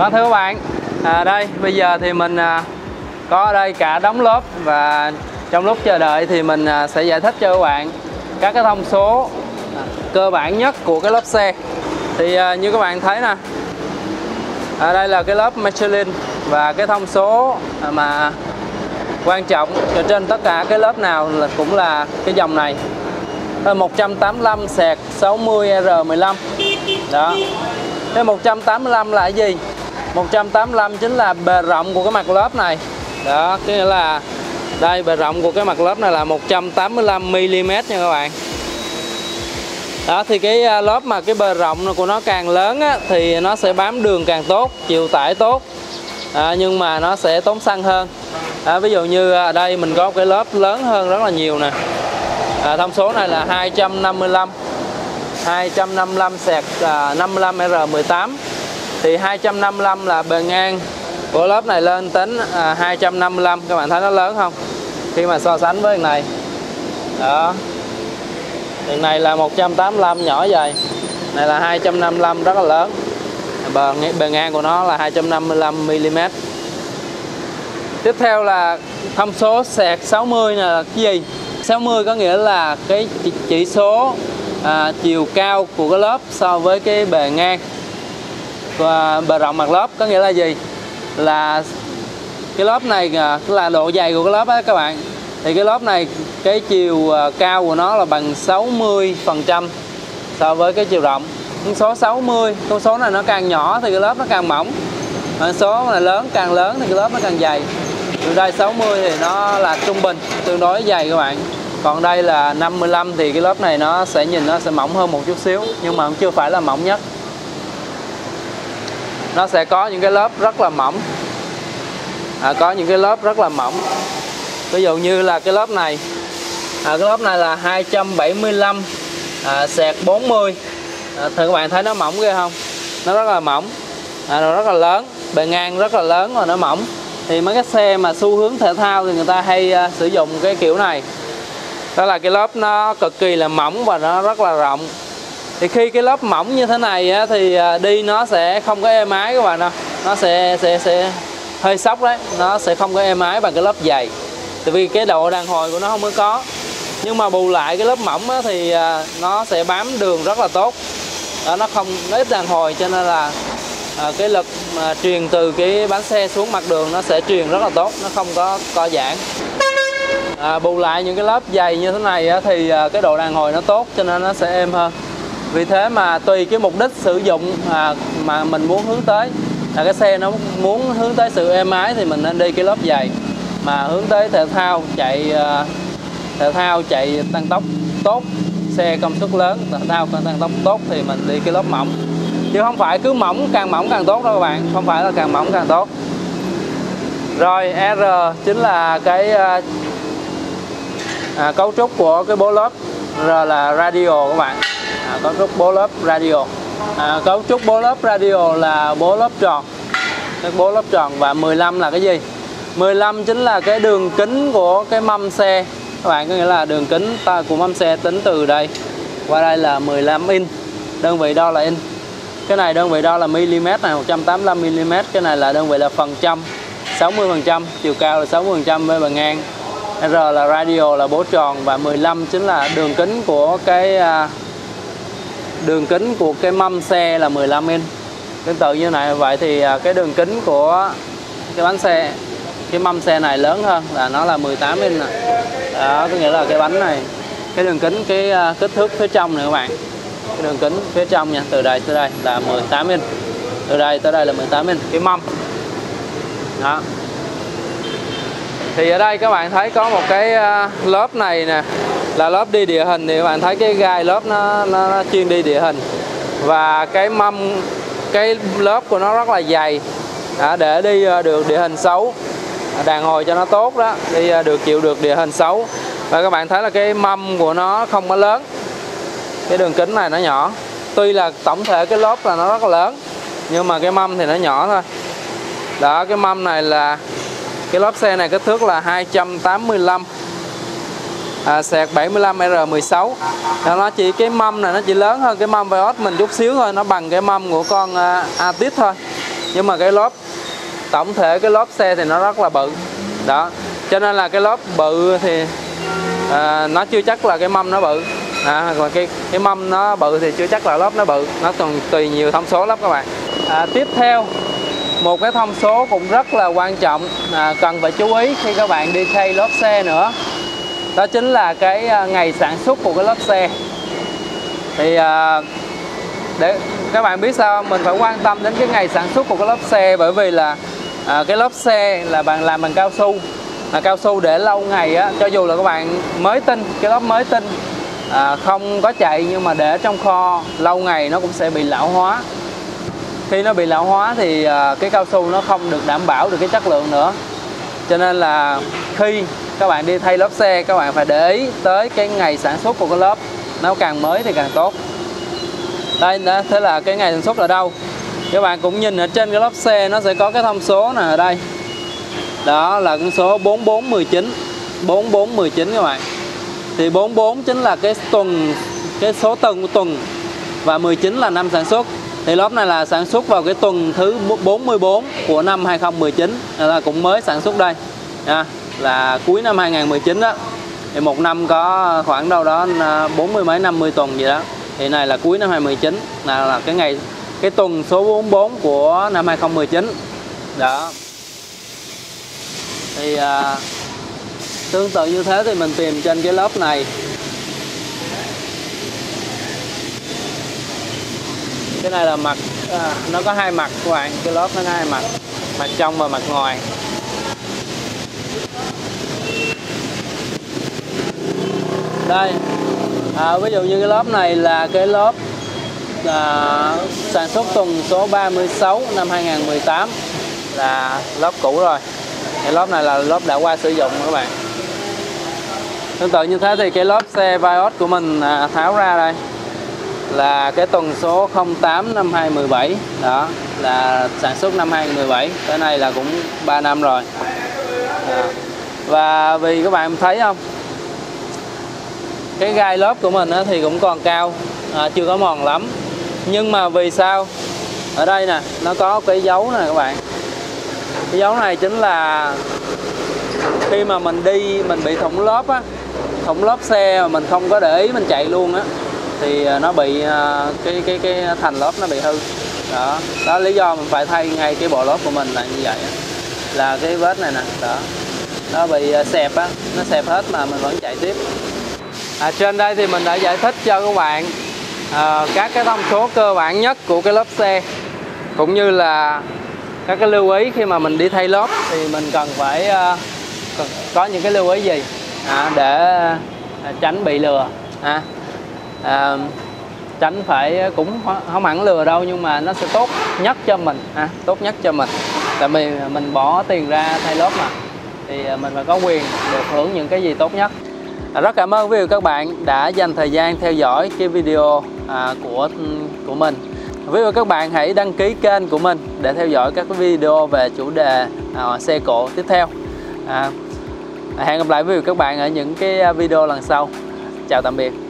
Đó, thưa các bạn, đây bây giờ thì mình có ở đây cả đóng lớp, và trong lúc chờ đợi thì mình sẽ giải thích cho các bạn các cái thông số cơ bản nhất của cái lớp xe. Thì như các bạn thấy nè, đây là cái lớp Michelin, và cái thông số mà quan trọng cho trên tất cả cái lớp nào là cũng là cái dòng này, 185/60R15. Đó, cái 185 là cái gì? 185 chính là bề rộng của cái mặt lớp này. Đó, nghĩa là đây, bề rộng của cái mặt lớp này là 185mm nha các bạn. Đó, thì cái lớp mà cái bề rộng của nó càng lớn á, thì nó sẽ bám đường càng tốt, chịu tải tốt, nhưng mà nó sẽ tốn xăng hơn. Ví dụ như ở đây mình có cái lớp lớn hơn rất là nhiều nè, thông số này là 255/55R18. Thì 255 là bề ngang của lớp này lên tính 255, các bạn thấy nó lớn không? Khi mà so sánh với cái này. Đó, cái này là 185 nhỏ vậy, này là 255 rất là lớn. Bề ngang của nó là 255mm. Tiếp theo là thông số sạc 60 là cái gì? 60 có nghĩa là cái chỉ số chiều cao của cái lớp so với cái bề ngang và bề rộng mặt lớp. Có nghĩa là gì? Là cái lớp này là độ dày của cái lớp á các bạn. Thì cái lớp này cái chiều cao của nó là bằng 60% so với cái chiều rộng. Con số 60, con số này nó càng nhỏ thì cái lớp nó càng mỏng, con số này càng lớn thì cái lớp nó càng dày. Từ đây 60 thì nó là trung bình, tương đối dày các bạn. Còn đây là 55 thì cái lớp này nó sẽ nhìn nó sẽ mỏng hơn một chút xíu, nhưng mà cũng chưa phải là mỏng nhất. Nó sẽ có những cái lớp rất là mỏng, ví dụ như là cái lớp này, cái lớp này là 275/40. Thưa các bạn thấy nó mỏng ghê không? Nó rất là mỏng, nó rất là lớn, bề ngang rất là lớn và nó mỏng. Thì mấy cái xe mà xu hướng thể thao thì người ta hay sử dụng cái kiểu này. Đó là cái lớp nó cực kỳ là mỏng và nó rất là rộng. Thì khi cái lớp mỏng như thế này á, thì đi nó sẽ không có êm ái các bạn ạ. Nó sẽ hơi sốc đấy, nó sẽ không có êm ái bằng cái lớp dày. Tại vì cái độ đàn hồi của nó không có. Nhưng mà bù lại cái lớp mỏng á, thì nó sẽ bám đường rất là tốt. Đó, nó không ít đàn hồi, cho nên là cái lực mà truyền từ cái bánh xe xuống mặt đường nó sẽ truyền rất là tốt, nó không có co giãn. Bù lại những cái lớp dày như thế này á, thì cái độ đàn hồi nó tốt, cho nên nó sẽ êm hơn. Vì thế mà tùy cái mục đích sử dụng mà mình muốn hướng tới, là cái xe nó muốn hướng tới sự êm ái thì mình nên đi cái lớp dày, mà hướng tới thể thao chạy tăng tốc tốt, xe công suất lớn, thể thao tăng tốc tốt thì mình đi cái lớp mỏng. Chứ không phải cứ mỏng càng tốt đâu các bạn, không phải là càng mỏng càng tốt. Rồi R chính là cái cấu trúc của cái bố lớp. R là radio các bạn, cấu trúc bố lớp radio. Cấu trúc bố lớp radio là bố lớp tròn, các bố lớp tròn. Và 15 là cái gì? 15 chính là cái đường kính của cái mâm xe các bạn, có nghĩa là đường kính của mâm xe tính từ đây qua đây là 15 inch, đơn vị đo là inch. Cái này đơn vị đo là mm này, 185mm. Cái này là đơn vị là phần trăm, 60%, chiều cao là 60% với bề ngang. R là radio, là bố tròn, và 15 chính là đường kính của cái mâm xe là 15 inch. Tương tự như này, vậy thì cái đường kính của cái bánh xe, cái mâm xe này lớn hơn, là nó là 18 inch này. Đó, có nghĩa là cái bánh này, cái đường kính, cái kích thước phía trong này các bạn. Cái đường kính phía trong nha, từ đây tới đây là 18 inch. Từ đây tới đây là 18 inch, cái mâm. Đó. Thì ở đây các bạn thấy có một cái lớp này nè, là lớp đi địa hình, thì các bạn thấy cái gai lớp nó chuyên đi địa hình. Và cái mâm, cái lớp của nó rất là dày. Đó, để đi được địa hình xấu, đàn hồi cho nó tốt đó, đi được chịu được địa hình xấu. Và các bạn thấy là cái mâm của nó không có lớn. Cái đường kính này nó nhỏ. Tuy là tổng thể cái lốp là nó rất là lớn, nhưng mà cái mâm thì nó nhỏ thôi. Đó, cái mâm này là, cái lốp xe này kích thước là 285/75R16. Nó chỉ, cái mâm này nó chỉ lớn hơn cái mâm Vios mình chút xíu thôi, nó bằng cái mâm của con Atis thôi. nhưng mà cái lốp tổng thể, cái lốp xe thì nó rất là bự đó, cho nên là cái lốp bự thì nó chưa chắc là cái mâm nó bự, còn cái mâm nó bự thì chưa chắc là lốp nó bự, nó còn tùy nhiều thông số lắm các bạn. Tiếp theo một cái thông số cũng rất là quan trọng cần phải chú ý khi các bạn đi thay lốp xe nữa, đó chính là cái ngày sản xuất của cái lốp xe. Thì để các bạn biết sao mình phải quan tâm đến cái ngày sản xuất của cái lốp xe, bởi vì là cái lốp xe là bạn làm bằng cao su, là cao su để lâu ngày á, cho dù là các bạn mới tinh, cái lốp mới tinh không có chạy, nhưng mà để trong kho lâu ngày nó cũng sẽ bị lão hóa. Khi nó bị lão hóa thì cái cao su nó không được đảm bảo được cái chất lượng nữa, cho nên là khi các bạn đi thay lốp xe, các bạn phải để ý tới cái ngày sản xuất của cái lốp, nó càng mới thì càng tốt. Đây đó, thế là cái ngày sản xuất ở đâu, các bạn cũng nhìn ở trên cái lốp xe nó sẽ có cái thông số nè, ở đây đó là con số 4419, 4419 các bạn. Thì 44 chính là cái tuần, cái số tuần của tuần, và 19 là năm sản xuất. Thì lốp này là sản xuất vào cái tuần thứ 44 của năm 2019, là cũng mới sản xuất đây, là cuối năm 2019 đó. Thì một năm có khoảng đâu đó 40 mấy 50 tuần gì đó. Thì này là cuối năm 2019, là cái ngày, cái tuần số 44 của năm 2019 đó. Thì tương tự như thế thì mình tìm trên cái lớp này, cái này là mặt, nó có hai mặt các bạn, cái lớp nó có hai mặt, mặt trong và mặt ngoài. Đây ví dụ như cái lớp này là cái lớp sản xuất tuần số 36 năm 2018, là lớp cũ rồi. Cái lốp này là lốp đã qua sử dụng các bạn. Tương tự như thế thì cái lốp xe Vios của mình tháo ra đây là cái tuần số 08 năm 2017, đó là sản xuất năm 2017, tới nay là cũng 3 năm rồi. Và vì các bạn thấy không, cái gai lốp của mình thì cũng còn cao, chưa có mòn lắm, nhưng mà vì sao ở đây nè nó có cái dấu nè các bạn. Cái dấu này chính là khi mà mình đi mình bị thủng lốp á, thủng lốp xe mà mình không có để ý, mình chạy luôn á, thì nó bị cái thành lốp nó bị hư đó. Đó lý do mình phải thay ngay cái bộ lốp của mình là như vậy á, là cái vết này nè đó, nó bị xẹp á, nó xẹp hết mà mình vẫn chạy tiếp. Trên đây thì mình đã giải thích cho các bạn các cái thông số cơ bản nhất của cái lốp xe, cũng như là các cái lưu ý khi mà mình đi thay lốp thì mình cần phải có những cái lưu ý gì để tránh bị lừa, tránh phải, cũng không hẳn lừa đâu, nhưng mà nó sẽ tốt nhất cho mình, tốt nhất cho mình, tại vì mình bỏ tiền ra thay lốp mà, thì mình phải có quyền được hưởng những cái gì tốt nhất. Rất cảm ơn quý vị và các bạn đã dành thời gian theo dõi cái video của mình. Quý vị và các bạn hãy đăng ký kênh của mình để theo dõi các video về chủ đề xe cộ tiếp theo. Hẹn gặp lại quý vị và các bạn ở những cái video lần sau. Chào tạm biệt.